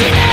Yeah!